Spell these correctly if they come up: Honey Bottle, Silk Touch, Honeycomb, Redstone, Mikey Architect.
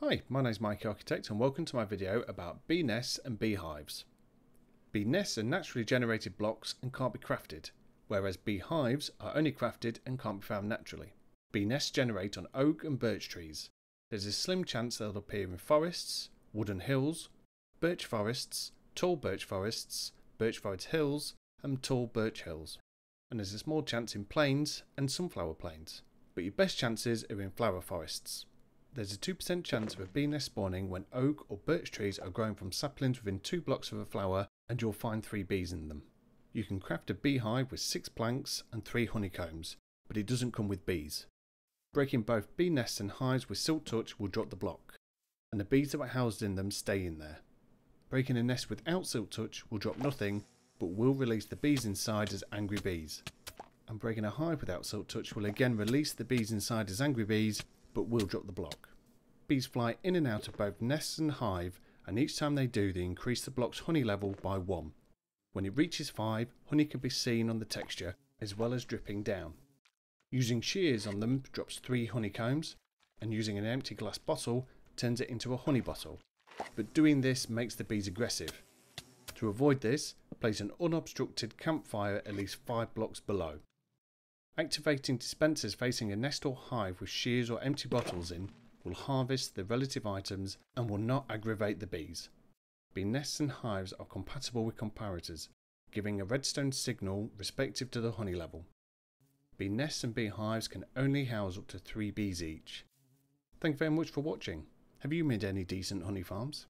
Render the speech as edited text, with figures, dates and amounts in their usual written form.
Hi, my name's Mikey Architect and welcome to my video about bee nests and beehives. Bee nests are naturally generated blocks and can't be crafted, whereas beehives are only crafted and can't be found naturally. Bee nests generate on oak and birch trees. There's a slim chance they'll appear in forests, wooded hills, birch forests, tall birch forests, birch forest hills and tall birch hills. And there's a small chance in plains and sunflower plains, but your best chances are in flower forests. There's a 2% chance of a bee nest spawning when oak or birch trees are growing from saplings within 2 blocks of a flower, and you'll find 3 bees in them. You can craft a beehive with 6 planks and 3 honeycombs, but it doesn't come with bees. Breaking both bee nests and hives with Silk Touch will drop the block, and the bees that were housed in them stay in there. Breaking a nest without Silk Touch will drop nothing, but will release the bees inside as angry bees. And breaking a hive without Silk Touch will again release the bees inside as angry bees, but will drop the block. Bees fly in and out of both nests and hive, and each time they do, they increase the block's honey level by 1. When it reaches 5, honey can be seen on the texture, as well as dripping down. Using shears on them drops 3 honeycombs, and using an empty glass bottle turns it into a honey bottle, but doing this makes the bees aggressive. To avoid this, place an unobstructed campfire at least 5 blocks below. Activating dispensers facing a nest or hive with shears or empty bottles in will harvest the relative items and will not aggravate the bees. Bee nests and hives are compatible with comparators, giving a redstone signal respective to the honey level. Bee nests and beehives can only house up to 3 bees each. Thank you very much for watching. Have you made any decent honey farms?